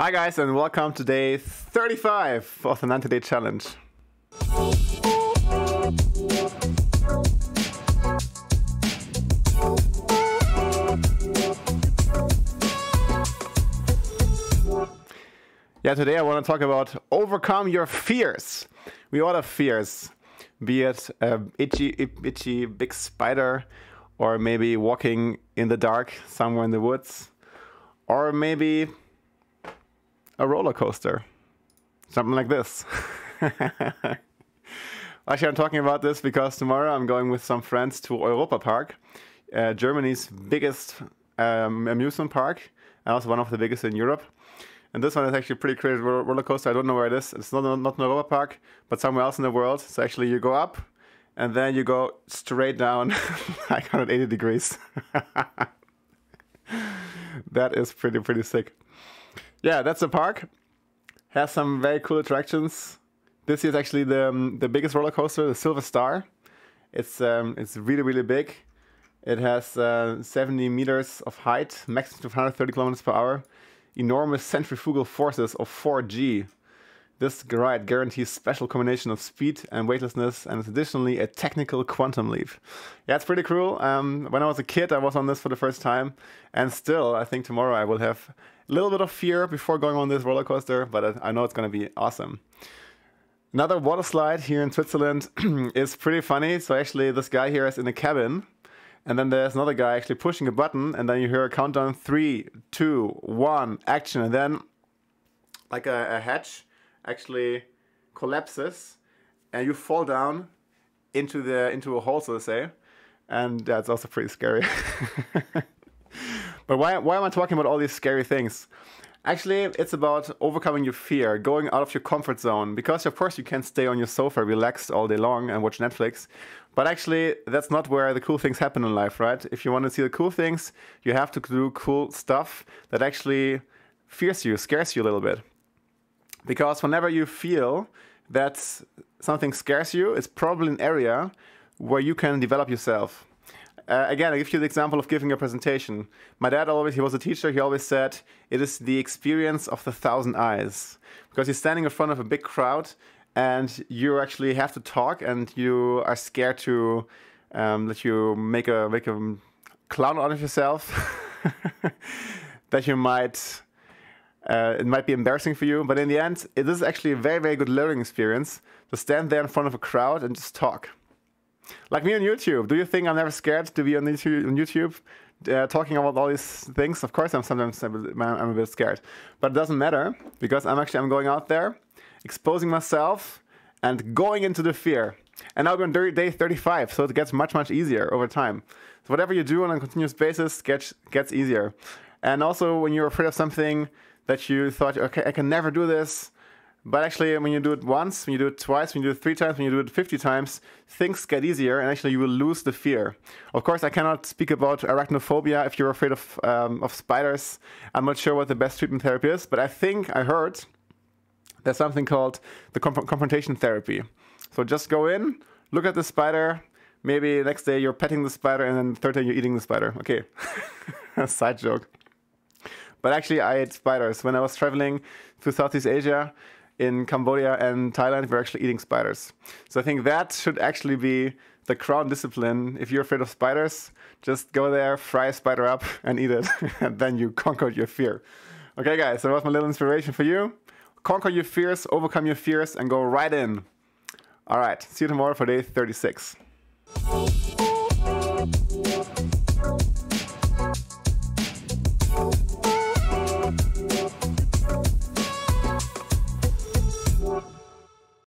Hi guys, and welcome to day 35 of the 90-day challenge. Yeah, today I want to talk about overcome your fears. We all have fears, be it itchy big spider, or maybe walking in the dark somewhere in the woods, or maybe a roller coaster, something like this. Actually, I'm talking about this because tomorrow I'm going with some friends to Europa Park, Germany's biggest amusement park, and also one of the biggest in Europe. And this one is actually a pretty crazy roller coaster. I don't know where it is. It's not in Europa Park, but somewhere else in the world. So actually, you go up, and then you go straight down, like 180 degrees. That is pretty sick. Yeah, that's the park. Has some very cool attractions. This is actually the biggest roller coaster, the Silver Star. It's really big. It has 70 meters of height, maximum of 130 kilometers per hour. Enormous centrifugal forces of 4G. This ride guarantees special combination of speed and weightlessness, and is additionally a technical quantum leap. Yeah, it's pretty cool. When I was a kid, I was on this for the first time, and still, I think tomorrow I will have a little bit of fear before going on this roller coaster, but I know it's going to be awesome. Another water slide here in Switzerland is pretty funny. So actually, this guy here is in a cabin, and then there's another guy actually pushing a button, and then you hear a countdown: 3, 2, 1, action, and then like a hatch actually collapses and you fall down into a hole, so to say, and that's also pretty scary. But why am I talking about all these scary things? Actually, it's about overcoming your fear, going out of your comfort zone, because of course you can stay on your sofa relaxed all day long and watch Netflix, but actually that's not where the cool things happen in life, right? If you want to see the cool things, you have to do cool stuff that actually fears you, scares you a little bit. Because whenever you feel that something scares you, it's probably an area where you can develop yourself. Again, I'll give you the example of giving a presentation. My dad always, he was a teacher, he always said, it is the experience of the thousand eyes. Because you're standing in front of a big crowd and you actually have to talk, and you are scared to that you make a clown out of yourself, that you might... it might be embarrassing for you, but in the end, it is actually a very good learning experience to stand there in front of a crowd and just talk. Like me on YouTube. Do you think I'm never scared to be on YouTube talking about all these things? Of course, I'm sometimes a bit scared, but it doesn't matter, because I'm going out there, exposing myself and going into the fear. And now we're on day 35, so it gets much easier over time. So whatever you do on a continuous basis gets easier. And also, when you're afraid of something that you thought, okay, I can never do this, but actually when you do it once, when you do it twice, when you do it 3 times, when you do it 50 times, things get easier, and actually you will lose the fear. Of course, I cannot speak about arachnophobia if you're afraid of spiders. I'm not sure what the best treatment therapy is, but I think I heard there's something called the confrontation therapy. So just go in, look at the spider, maybe next day you're petting the spider, and then the third day you're eating the spider. Okay, side joke. But actually, I ate spiders. When I was traveling through Southeast Asia, in Cambodia and Thailand, we were actually eating spiders. So I think that should actually be the crown discipline. If you're afraid of spiders, just go there, fry a spider up, and eat it. And then you conquered your fear. Okay, guys, so that was my little inspiration for you. Conquer your fears, overcome your fears, and go right in. All right, see you tomorrow for day 36.